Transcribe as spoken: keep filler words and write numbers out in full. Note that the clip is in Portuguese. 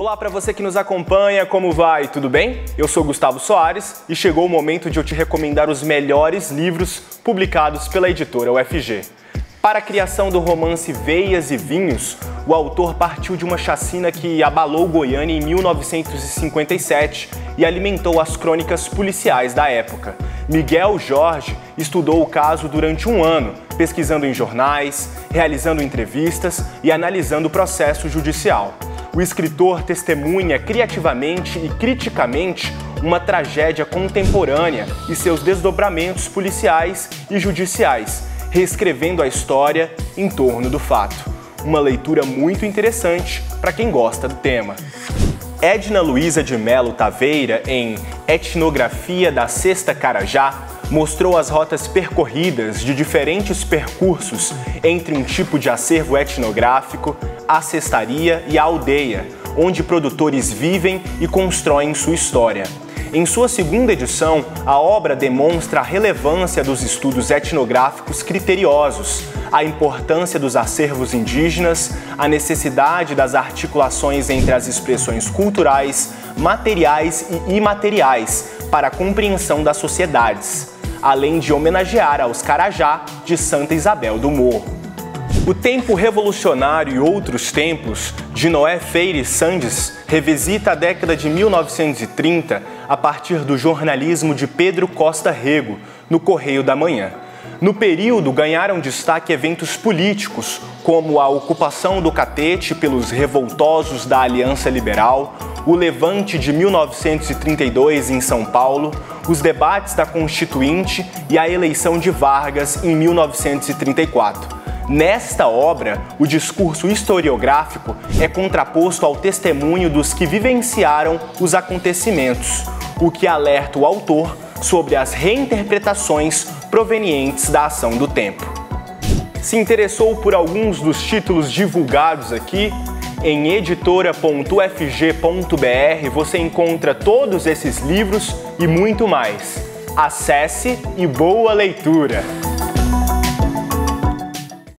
Olá para você que nos acompanha, como vai? Tudo bem? Eu sou Gustavo Soares e chegou o momento de eu te recomendar os melhores livros publicados pela Editora U F G. Para a criação do romance Veias e Vinhos, o autor partiu de uma chacina que abalou Goiânia em mil novecentos e cinquenta e sete e alimentou as crônicas policiais da época. Miguel Jorge estudou o caso durante um ano, pesquisando em jornais, realizando entrevistas e analisando o processo judicial. O escritor testemunha criativamente e criticamente uma tragédia contemporânea e seus desdobramentos policiais e judiciais, reescrevendo a história em torno do fato. Uma leitura muito interessante para quem gosta do tema. Edna Luisa de Melo Taveira, em Etnografia da Cesta Carajá, mostrou as rotas percorridas de diferentes percursos entre um tipo de acervo etnográfico, a cestaria e a aldeia, onde produtores vivem e constroem sua história. Em sua segunda edição, a obra demonstra a relevância dos estudos etnográficos criteriosos, a importância dos acervos indígenas, a necessidade das articulações entre as expressões culturais, materiais e imateriais para a compreensão das sociedades, além de homenagear aos Carajá de Santa Isabel do Morro. O Tempo Revolucionário e Outros Tempos, de Noé Freire Sandes, revisita a década de mil novecentos e trinta a partir do jornalismo de Pedro Costa Rego, no Correio da Manhã. No período, ganharam destaque eventos políticos, como a ocupação do Catete pelos revoltosos da Aliança Liberal, o levante de mil novecentos e trinta e dois em São Paulo, os debates da Constituinte e a eleição de Vargas em mil novecentos e trinta e quatro. Nesta obra, o discurso historiográfico é contraposto ao testemunho dos que vivenciaram os acontecimentos, o que alerta o autor sobre as reinterpretações provenientes da ação do tempo. Se interessou por alguns dos títulos divulgados aqui? Em editora ponto U F G ponto B R você encontra todos esses livros e muito mais. Acesse e boa leitura!